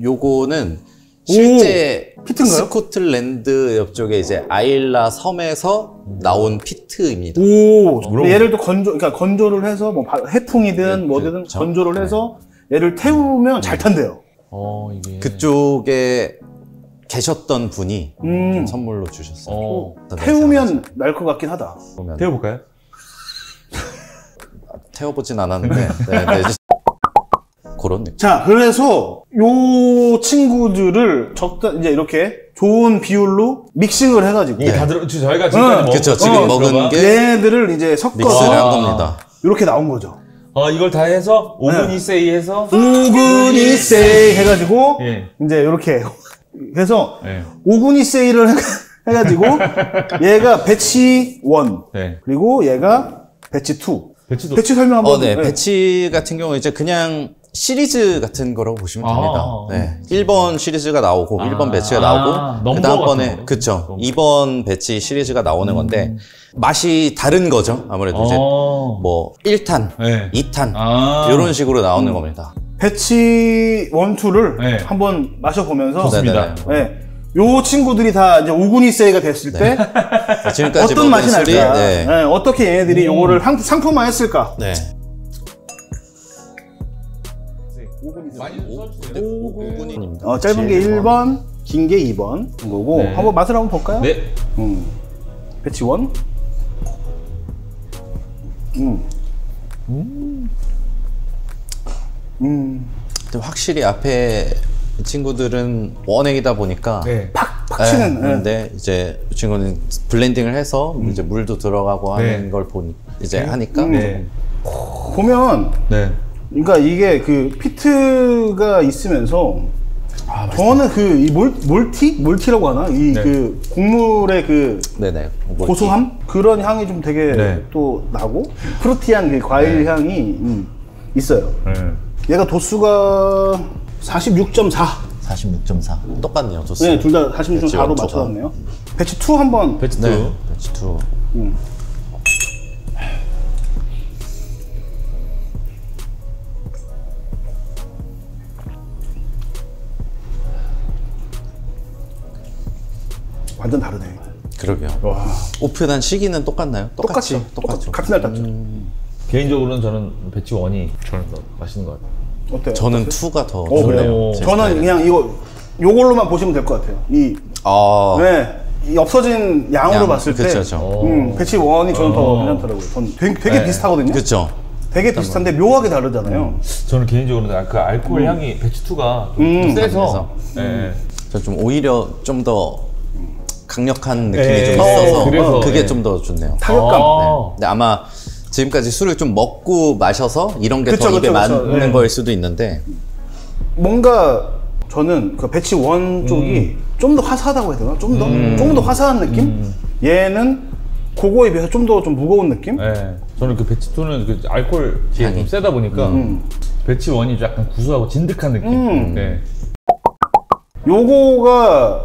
요거는 실제 피트인가요? 스코틀랜드 옆쪽에 이제 아일라 섬에서 나온 피트입니다. 오, 얘를 또 건조, 그러니까 건조를 해서 뭐 해풍이든 뭐든 그렇죠. 건조를 해서 얘를 태우면 잘 탄대요. 이게... 그쪽에 계셨던 분이 선물로 주셨어요. 태우면 날 것 같긴 하다. 그러면... 태워볼까요? 태워보진 않았는데. 네. 그런 느낌. 자, 그래서 요 친구들을 적당 이제 이렇게 좋은 비율로 믹싱을 해가지고 다 들어. 저희가 지금까지 그쵸, 지금 먹은 게 얘들을 이제 섞어서 믹스를 한 겁니다. 이렇게 나온 거죠. 이걸 다 해서 오븐이세이 해서 오븐이세이 해가지고 이제 이렇게 해서 오븐이세이를 해가지고 얘가 배치 1 그리고 얘가 배치 2. 배치 설명 한번. 네. 배치 같은 경우는 이제 그냥 시리즈 같은 거라고 보시면 됩니다. 네. 1번 시리즈가 나오고 1번 배치가 나오고 그 다음번에 그쵸 2번 배치 시리즈가 나오는 건데 맛이 다른 거죠. 아무래도 이제 뭐 1탄, 2탄 이런 식으로 나오는 겁니다. 배치 1, 2를 한번 마셔보면서 좋습니다. 요 친구들이 다 이제 오구니세이가 됐을 때 지금까지 어떤 맛이 날까? 네, 어떻게 얘네들이 요거를 상품화했을까? 네. 오군입니다. 짧은 게 1번, 긴 게 2번 거고 한번 맛을 한번 볼까요? 네. 배치 1. 확실히 앞에 친구들은 원액이다 보니까 팍팍 치는 근데 이제 이 친구는 블렌딩을 해서 이제 물도 들어가고 하는 걸 보니 이제 하니까 보면 그러니까 이게 그 피트가 있으면서 저는 그 이 몰티라고 하나? 이 그 곡물의 그 고소함? 그런 향이 좀 되게 또 나고 프루티한 그 과일 향이 있어요. 얘가 도수가 46.4. 46.4. 똑같네요, 도수. 네, 둘 다 46.4로 맞춰놨네요. 배치 2 한번. 배치 2. 네. 배치 2. 완전 다르네. 그러게요. 와. 오픈한 시기는 똑같나요? 똑같죠. 같은 날 땄죠. 개인적으로는 저는 배치 1이 저는 더 맛있는 것 같아요. 어때요? 저는 2가 더 좋네요. 저는 그냥 이거 요걸로만 보시면 될 것 같아요. 이 이 없어진 양으로 봤을 때 배치 1이 저는 더 괜찮더라고요. 전 되게 비슷하거든요. 그렇죠. 되게 비슷한데 묘하게 다르잖아요. 저는 개인적으로는 그 알코올 향이 배치 2가 좀 세서 저는 좀 오히려 좀 더 강력한 느낌이 좀 있어서 그래서, 그게 좀 더 좋네요. 타격감. 근데 아마 지금까지 술을 좀 먹고 마셔서 이런 게 더 입에 맞는 거일 수도 있는데 뭔가 저는 그 배치 1 쪽이 좀 더 화사하다고 해야 되나? 좀 더 화사한 느낌? 얘는 그거에 비해서 좀 더 좀 무거운 느낌? 네. 저는 그 배치 2는 그 알코올 향이 좀 세다 보니까 배치 1이 약간 구수하고 진득한 느낌. 요거가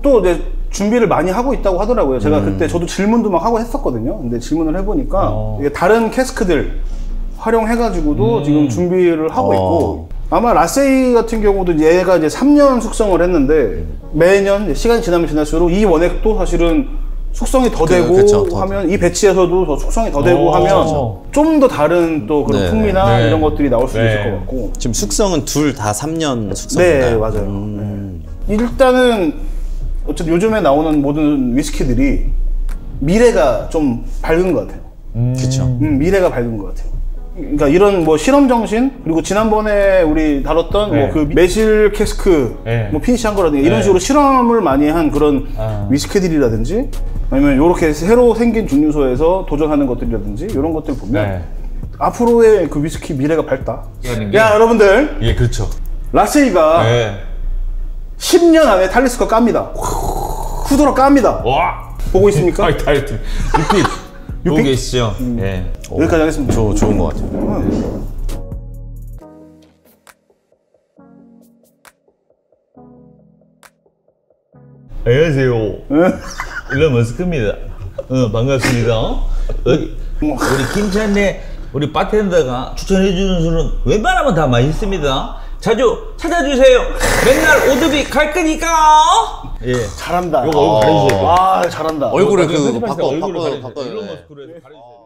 또 이제 준비를 많이 하고 있다고 하더라고요. 제가 그때 저도 질문도 막 하고 했었거든요. 근데 질문을 해보니까 이게 다른 캐스크들 활용해가지고도 지금 준비를 하고 있고 아마 라세이 같은 경우도 얘가 이제 3년 숙성을 했는데 매년 시간이 지나면 지날수록 이 원액도 사실은 숙성이 더 되고 하면 이 배치에서도 더 숙성이 더 되고 하면 좀 더 다른 또 그런 풍미나 이런 것들이 나올 수 있을 것 같고 지금 숙성은 둘 다 3년 숙성인가요? 네, 맞아요. 일단은 어쨌든 요즘에 나오는 모든 위스키들이 미래가 좀 밝은 것 같아요. 그렇죠. 미래가 밝은 것 같아요. 그러니까 이런 뭐 실험 정신 그리고 지난번에 우리 다뤘던 뭐 그 매실 캐스크 뭐 피니시한 거라든지 이런 식으로 실험을 많이 한 그런 위스키들이라든지 아니면 이렇게 새로 생긴 증류소에서 도전하는 것들이라든지 이런 것들 보면 앞으로의 그 위스키 미래가 밝다. 야 여러분들. 예, 그렇죠. 라세이가 10년 안에 탈리스커 깝니다. 쿠드로 깝니다. 와. 보고 있습니까? 다이어트. 보고 계시죠? 네. 여기까지 하겠습니다. 좋은 것 같아요. 안녕하세요. 일론 머스크입니다. 반갑습니다. 우리 김찬래 우리 바텐더가 추천해주는 술은 웬만하면 다 맛있습니다. 자주 찾아주세요. 맨날 오드비 갈 거니까. 예, 잘한다. 이거 얼굴 가려주세요. 아, 잘한다. 얼굴에 그 바꿔. 일론 머스크로 가려주세요.